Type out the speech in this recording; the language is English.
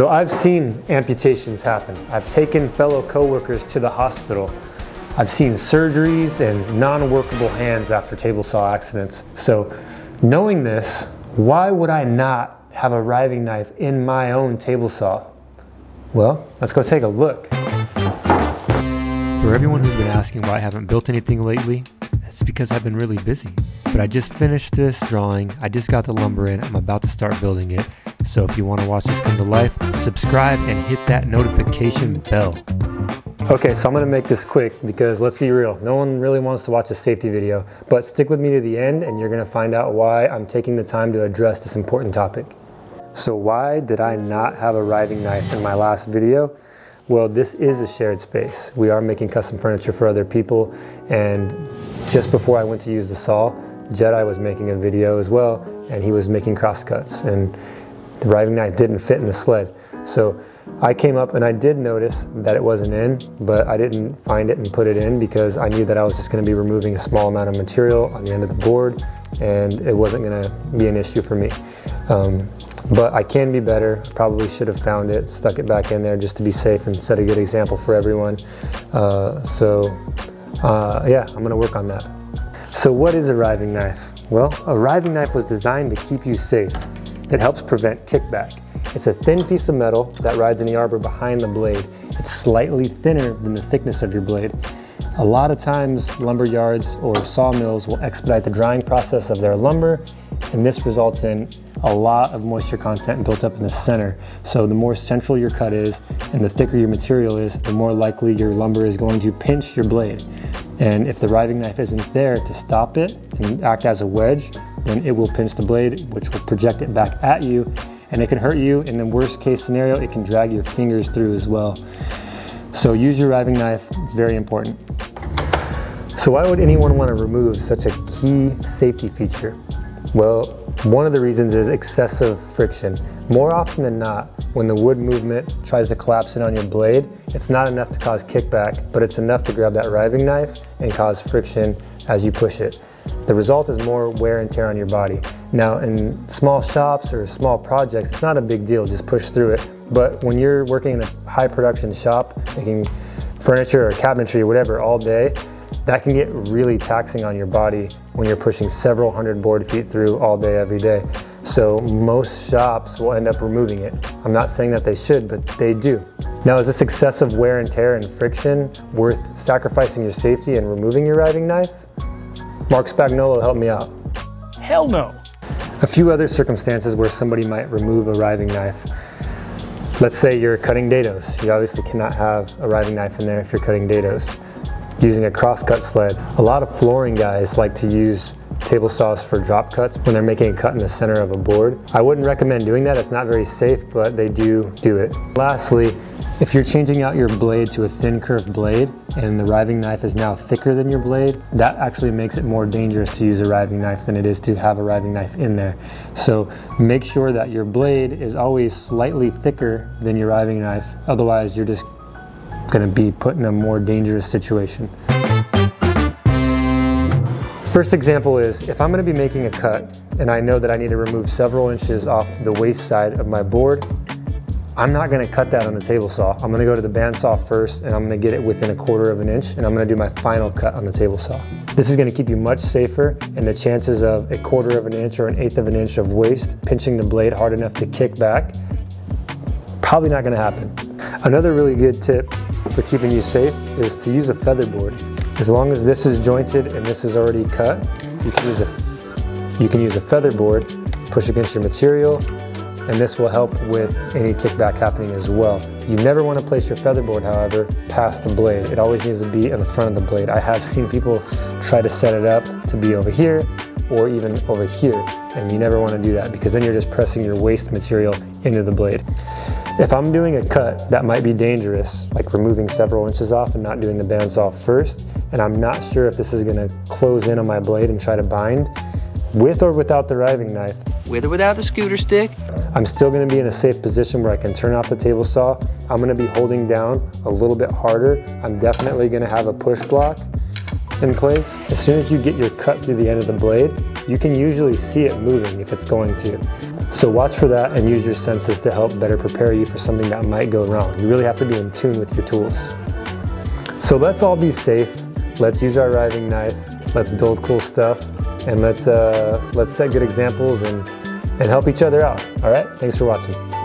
So I've seen amputations happen. I've taken fellow coworkers to the hospital. I've seen surgeries and non-workable hands after table saw accidents. So knowing this, why would I not have a riving knife in my own table saw? Well, let's go take a look. For everyone who's been asking why I haven't built anything lately, it's because I've been really busy. But I just finished this drawing, I just got the lumber in, I'm about to start building it. So if you want to watch this come to life, subscribe and hit that notification bell. Okay, so I'm going to make this quick because let's be real, no one really wants to watch a safety video. But stick with me to the end and you're going to find out why I'm taking the time to address this important topic. So why did I not have a riving knife in my last video? Well, this is a shared space. We are making custom furniture for other people, and just before I went to use the saw, Jedi was making a video as well, and he was making crosscuts, and the riving knife didn't fit in the sled. So I came up and I did notice that it wasn't in, but I didn't find it and put it in because I knew that I was just going to be removing a small amount of material on the end of the board, and it wasn't going to be an issue for me. But I can be better. Probably should have found it, stuck it back in there just to be safe and set a good example for everyone. Yeah, I'm gonna work on that. So what is a riving knife? Well, a riving knife was designed to keep you safe. It helps prevent kickback. It's a thin piece of metal that rides in the arbor behind the blade. It's slightly thinner than the thickness of your blade. A lot of times, lumber yards or sawmills will expedite the drying process of their lumber, and this results in a lot of moisture content built up in the center. So the more central your cut is and the thicker your material is, the more likely your lumber is going to pinch your blade. And if the riving knife isn't there to stop it and act as a wedge, then it will pinch the blade, which will project it back at you, and it can hurt you. In the worst case scenario, it can drag your fingers through as well. So use your riving knife, it's very important. So why would anyone want to remove such a key safety feature? Well, one of the reasons is excessive friction. More often than not, when the wood movement tries to collapse in on your blade, it's not enough to cause kickback, but it's enough to grab that riving knife and cause friction as you push it. The result is more wear and tear on your body. Now, in small shops or small projects, it's not a big deal, just push through it. But when you're working in a high production shop, making furniture or cabinetry or whatever all day, that can get really taxing on your body when you're pushing several hundred board feet through all day, every day. So most shops will end up removing it. I'm not saying that they should, but they do. Now, is this excessive wear and tear and friction worth sacrificing your safety and removing your riving knife? Mark Spagnolo, help me out. Hell no. A few other circumstances where somebody might remove a riving knife. Let's say you're cutting dados. You obviously cannot have a riving knife in there if you're cutting dados. Using a crosscut sled. A lot of flooring guys like to use table saws for drop cuts when they're making a cut in the center of a board. I wouldn't recommend doing that, it's not very safe, but they do it. Lastly, if you're changing out your blade to a thin curved blade and the riving knife is now thicker than your blade, that actually makes it more dangerous to use a riving knife than it is to have a riving knife in there. So make sure that your blade is always slightly thicker than your riving knife, otherwise you're just going to be put in a more dangerous situation. First example is, if I'm going to be making a cut and I know that I need to remove several inches off the waist side of my board, I'm not going to cut that on the table saw. I'm going to go to the bandsaw first, and I'm going to get it within 1/4 of an inch, and I'm going to do my final cut on the table saw. This is going to keep you much safer, and the chances of 1/4 of an inch or 1/8 of an inch of waste pinching the blade hard enough to kick back, probably not going to happen. Another really good tip for keeping you safe is to use a feather board. As long as this is jointed and this is already cut, you can use a feather board, push against your material, and this will help with any kickback happening as well. You never want to place your feather board, however, past the blade. It always needs to be in the front of the blade. I have seen people try to set it up to be over here or even over here, and you never want to do that because then you're just pressing your waste material into the blade. If I'm doing a cut that might be dangerous, like removing several inches off and not doing the bandsaw first, and I'm not sure if this is going to close in on my blade and try to bind, with or without the riving knife, with or without the scooter stick, I'm still going to be in a safe position where I can turn off the table saw. I'm going to be holding down a little bit harder. I'm definitely going to have a push block in place. As soon as you get your cut through the end of the blade, you can usually see it moving if it's going to. So watch for that and use your senses to help better prepare you for something that might go wrong. You really have to be in tune with your tools. So let's all be safe. Let's use our riving knife. Let's build cool stuff. And let's set good examples and help each other out. All right, thanks for watching.